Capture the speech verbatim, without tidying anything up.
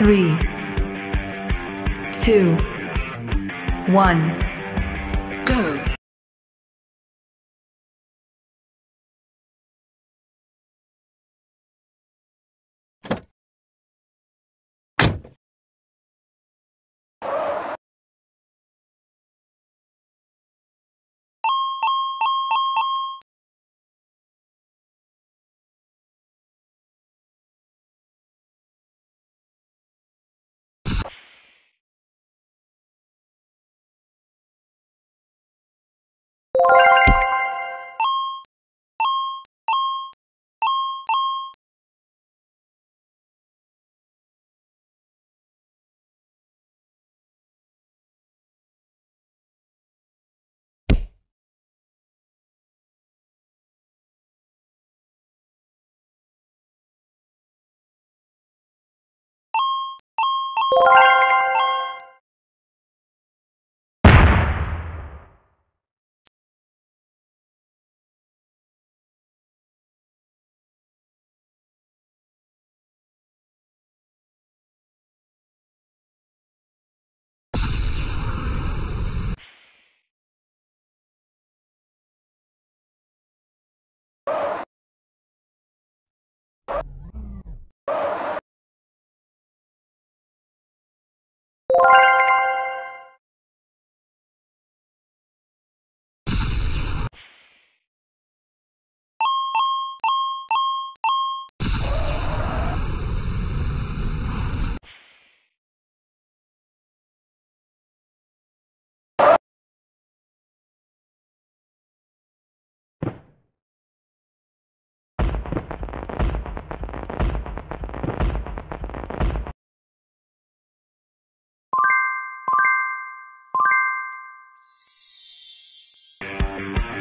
three, two, one, go.